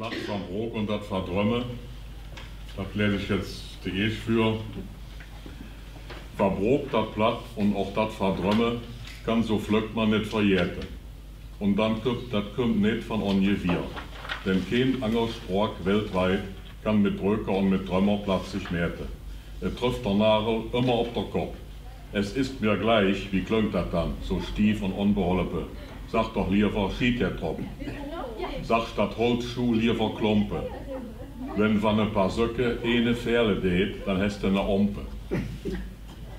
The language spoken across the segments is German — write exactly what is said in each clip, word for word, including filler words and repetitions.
Platt va Brook und dat va Drömme. Da lese ich jetzt de für. Va Brook, dat Platt und auch dat va Drömme, ganz so flöckt man nicht verjährte. Und dann kommt das kommt nicht von ungefähr. Denn kein Angelspruch weltweit kann mit Bröker und mit Drömmer Platz sich mehrte. Er trifft der Nagel immer auf der Kopf. Es ist mir gleich, wie klingt das dann, so stief und unbeholpe. Sag doch lieber schied der Tropfen. Sag statt Holzschuh lieber Klumpe. Wenn von ein paar Söcke eine Pferde deht, dann hast du eine Ompe. Das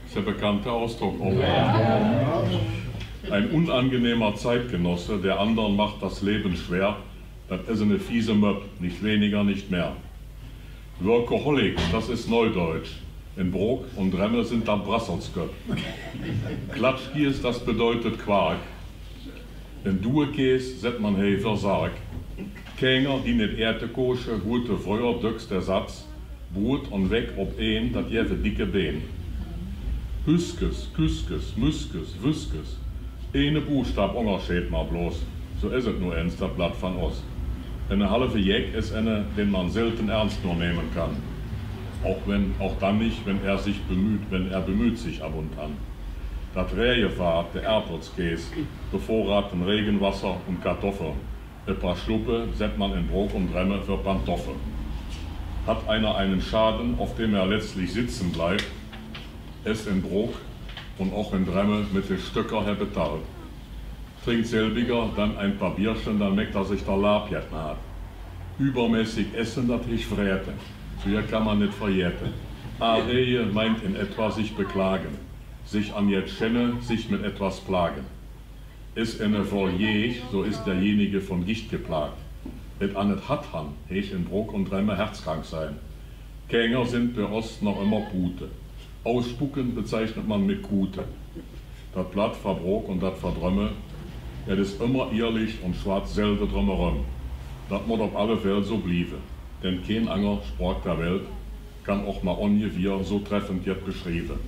ist ein bekannter Ausdruck. Ja. Ein unangenehmer Zeitgenosse, der anderen macht das Leben schwer, das ist eine fiese Möb, nicht weniger, nicht mehr. Workaholic, das ist Neudeutsch. In Brook und Drömme sind da Brasselsköp. Klatschkies, das bedeutet Quark. In Duekäs setzt man Hefer Sarg. Känger, die nicht ehrte Kosche, gute Feuer, döckst der Satz. Brut und weg ob ein, dat jäfe dicke Behen. Hüskes, Küskes, Müskes, Wüskes. Eine Buchstab unterscheid mal bloß. So ist es nur ernst, das Blatt von uns. Eine halbe Jäck ist eine, den man selten ernst nur nehmen kann. Auch, wenn, auch dann nicht, wenn er sich bemüht, wenn er bemüht sich ab und an. Das Rähefahrt, der Erbelskäse, bevorraten Regenwasser und Kartoffeln. Ein paar Schluppe setzt man in Brook und Drömme für Pantoffeln. Hat einer einen Schaden, auf dem er letztlich sitzen bleibt, ist in Brook und auch in Drömme mit den Stöcker herbetal. Trinkt selbiger, dann ein paar Bierchen, dann merkt er sich der Labjetten hat. Übermäßig essen, das ich fräte. So hier kann man nicht verjährte. Areje meint in etwa sich beklagen, sich an jetzt schenne, sich mit etwas plagen. Ist eine Vorjäg, so ist derjenige von Gicht geplagt. Et an et hat han, ich in Brook und Drömme herzkrank sein. Känger sind bei Ost noch immer Pute. Ausspucken bezeichnet man mit Kute. Dat Platt va Brook und dat va Drömme. Es ist immer ehrlich und schwarz selbe drumherum. Das muss auf alle Fälle so bliebe. Denn kein Anger Sport der Welt kann auch mal ungefähr so treffend jetzt geschrieben.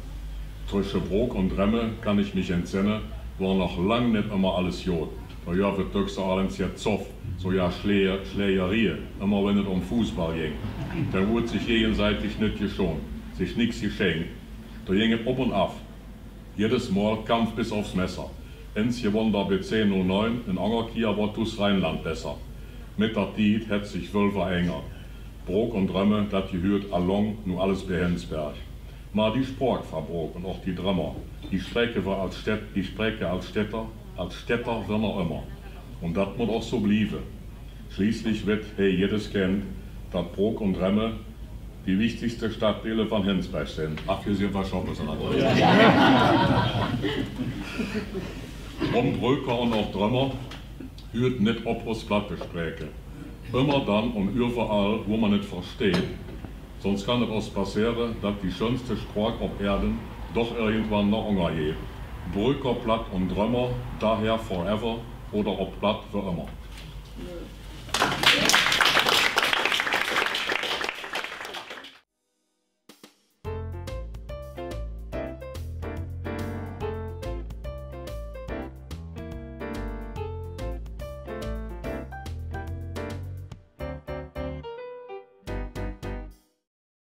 Zwischen Brook und Drömme kann ich mich entsinnen, war noch lang nicht immer alles jod. Da ja wird höchstens allens jetzt zoff, so ja Schlägerie, immer wenn es um Fußball ging. Da wurde sich gegenseitig nicht geschont, sich nichts geschenkt. Da ging es ab und ab. Jedes Mal Kampf bis aufs Messer. Ends gewonnen der B C null neun, in Angerkia war das Rheinland besser. Mit der Tiet hat sich Wölfer enger. Brook und Drömme, das gehört along, nur alles bei Hensberg. Mal die Spork va Brook und auch die Drömmer. Die Strecke war als Städt, die Strecke als Städter, als Städter wenn er immer. Und das muss auch so bliebe. Schließlich wird, hey, jedes kennt, dass Brook und Drömme die wichtigste Stadtteile von Hensberg sind. Ach, hier sind wir schon ein bisschen um Bröker und auch Drömmer hört nicht ob aus Plattgespräche. Immer dann und überall, wo man nicht versteht. Sonst kann es auch passieren, dass die schönste Sprache auf Erden doch irgendwann noch untergeht. Bröker, Platt und Drömmer, daher forever oder ob Platt für immer.